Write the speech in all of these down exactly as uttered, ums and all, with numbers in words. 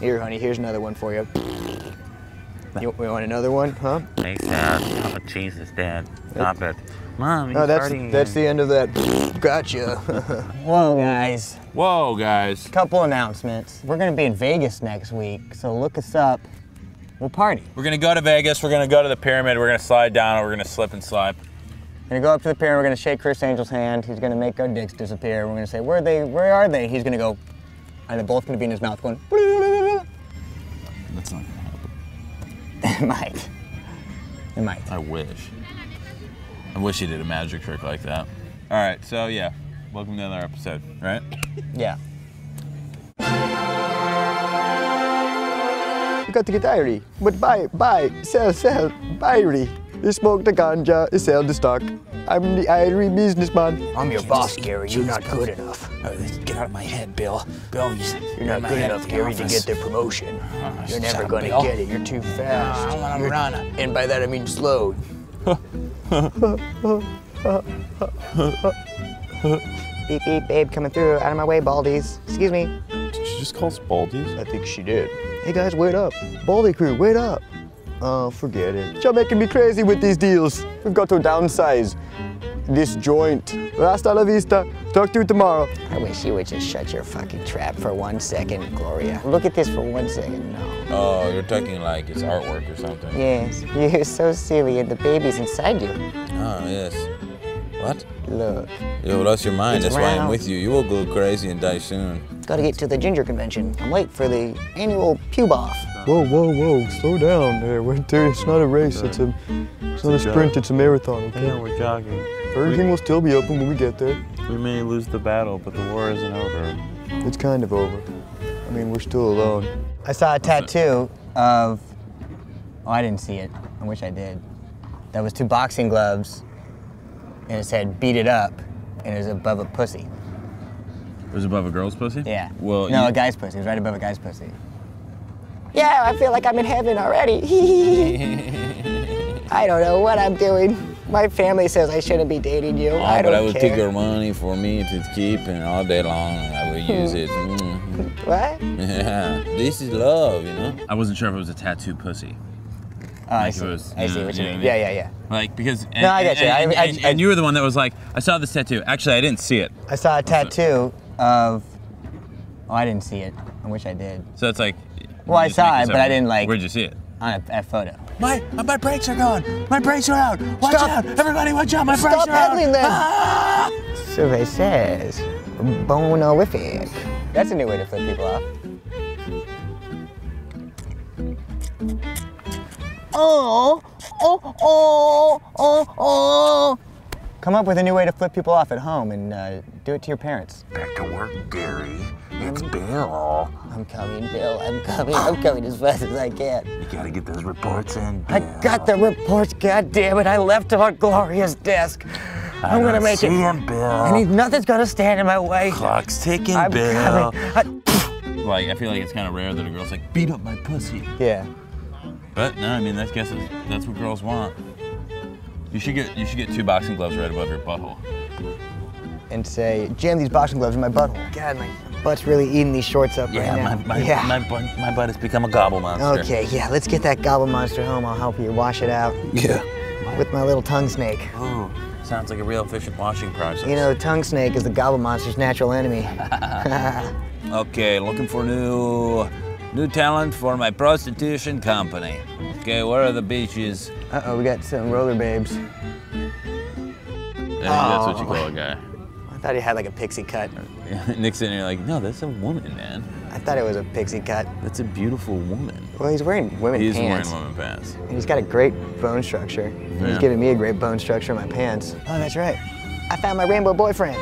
Here, honey, here's another one for you. You want another one, huh? Thanks, Dad. Oh, Jesus, Dad. Stop it. Mom, he's oh, that's, hurting that's you. The end of that. Gotcha. Whoa, guys. Whoa, guys. Couple announcements. We're going to be in Vegas next week, so look us up. We'll party. We're going to go to Vegas. We're going to go to the pyramid. We're going to slide down, and we're going to slip and slide. We're going to go up to the pyramid. We're going to shake Chris Angel's hand. He's going to make our dicks disappear. We're going to say, where are they? Where are they? He's going to go, and they're both going to be in his mouth going, that's not good. It might. It might. I wish. I wish he did a magic trick like that. All right, so yeah, welcome to another episode, right? Yeah. You got to get diary, but buy, buy, sell, sell, diary. You smoke the ganja, you sell the stock. I'm the diary businessman. I'm your Jesus, boss, Gary. You're Jesus, not good God. enough. Oh, get out of my head, Bill. Bill, you you're not good enough, Gary, to get the promotion. Oh, you're never gonna Bill. get it. You're too fast. No, I wanna run. And by that I mean slow. Beep beep, babe, coming through. Out of my way, Baldies. Excuse me. Did she just call us Baldies? I think she did. Hey guys, wait up, Baldy crew, wait up. Oh, forget it. You're making me crazy with these deals. We've got to downsize this joint. Hasta la vista. Talk to you tomorrow. I wish you would just shut your fucking trap for one second, Gloria. Look at this for one second. No. Oh, you're talking like it's artwork or something. Yes. You're so silly, and the baby's inside you. Oh, yes. What? Look. You lost your mind. It's That's round. why I'm with you. You will go crazy and die soon. Gotta get to the ginger convention. I'm late for the annual pube off. Whoa, whoa, whoa, slow down there. We're there. It's not a race, it's a, it's not a sprint, it's a marathon, okay? Yeah, we're jogging. Burger King will still be open when we get there. We may lose the battle, but the war isn't over. It's kind of over. I mean, we're still alone. I saw a tattoo of, oh, I didn't see it. I wish I did. That was two boxing gloves, and it said, beat it up, and it was above a pussy. It was above a girl's pussy? Yeah. Well, no, you... a guy's pussy. It was right above a guy's pussy. Yeah, I feel like I'm in heaven already. I don't know what I'm doing. My family says I shouldn't be dating you. Oh, I don't care. But I would take your money for me to keep, and all day long I would use it. What? Yeah, this is love, you know? I wasn't sure if it was a tattoo pussy. Oh, like I see. Was, I see know, what you mean. Know, yeah, yeah, yeah. Like, because... And, no, I got you. And, and, I, I, and, I, and you were the one that was like, I saw this tattoo. Actually, I didn't see it. I saw a tattoo of... Oh, I didn't see it. I wish I did. So it's like... Well, I saw it, but I didn't like... Where'd you see it? On a, a photo. My my brakes are gone! My brakes are out! Watch Stop. out! Everybody watch out! My brakes Stop are out! Stop peddling them! Ah! Survey says, bonorific. That's a new way to flip people off. Oh! Oh! Oh! Oh! Oh! Come up with a new way to flip people off at home and uh, do it to your parents. Back to work, Gary. It's Bill. I'm coming, Bill. I'm coming. I'm coming as fast as I can. You gotta get those reports in, Bill. I got the reports, goddammit. I left them on Gloria's desk. I I'm gonna make see it. Him, Bill. I need, nothing's gonna stand in my way. Clock's ticking, I'm Bill. Coming. I like, I feel like it's kind of rare that a girl's like, beat up my pussy. Yeah. But no, I mean, that's guess that's what girls want. You should get you should get two boxing gloves right above your butthole. And say, jam these boxing gloves in my butthole. God, my butt's really eating these shorts up yeah, right now. My, my, yeah, my butt, my butt has become a gobble monster. Okay, yeah, let's get that gobble monster home. I'll help you wash it out. Yeah. With my little tongue snake. Ooh, sounds like a real efficient washing process. You know, the tongue snake is the gobble monster's natural enemy. Okay, looking for new, new talent for my prostitution company. Okay, where are the beaches? Uh-oh, we got some roller babes. I think that's what you call a guy. I thought he had like a pixie cut. Nick's sitting here like, no, that's a woman, man. I thought it was a pixie cut. That's a beautiful woman. Well, he's wearing women he's pants. He's wearing women pants. And he's got a great bone structure. Yeah. He's giving me a great bone structure in my pants. Oh, that's right. I found my rainbow boyfriend.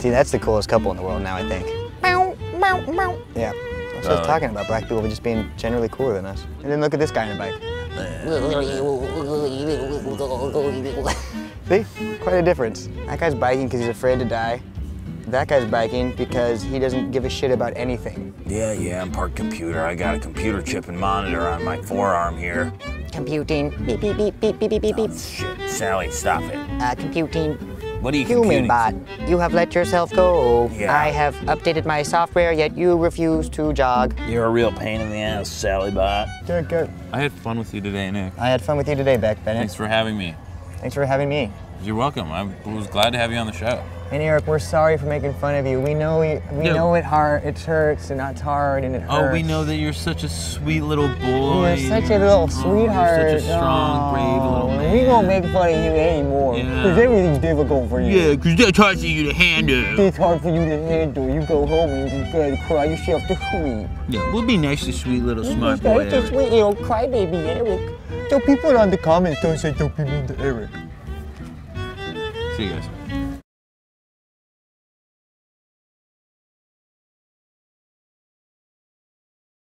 See, that's the coolest couple in the world now, I think. Yeah, that's what I was talking about, black people just being generally cooler than us. And then look at this guy on a bike. See? Quite a difference. That guy's biking because he's afraid to die. That guy's biking because he doesn't give a shit about anything. Yeah, yeah, I'm part computer. I got a computer chip and monitor on my forearm here. Computing. Beep, beep, beep, beep, beep, beep, beep, beep. Oh, shit. Sally, stop it. Uh, computing. What are you Human bot, you have let yourself go. Yeah. I have updated my software, yet you refuse to jog. You're a real pain in the ass, Sally bot. Good, good. I had fun with you today, Nick. I had fun with you today, Beck Bennett. Thanks for having me. Thanks for having me. You're welcome. I was glad to have you on the show. And Eric, we're sorry for making fun of you. We know you, we no. know it hard. It hurts, and that's hard, and it hurts. Oh, we know that you're such a sweet little boy. You're such a little sweetheart. You're such a strong, oh, brave little man. We won't make fun of you anymore, because yeah. everything's difficult for you. Yeah, because that's hard for you to handle. It's hard for you to handle. You go home and you just gotta cry yourself to sleep. Yeah, we'll be nice to sweet little you smart boy. You're such a sweet little crybaby, Eric. Tell people on the comments, don't say don't be mean to Eric. See you guys.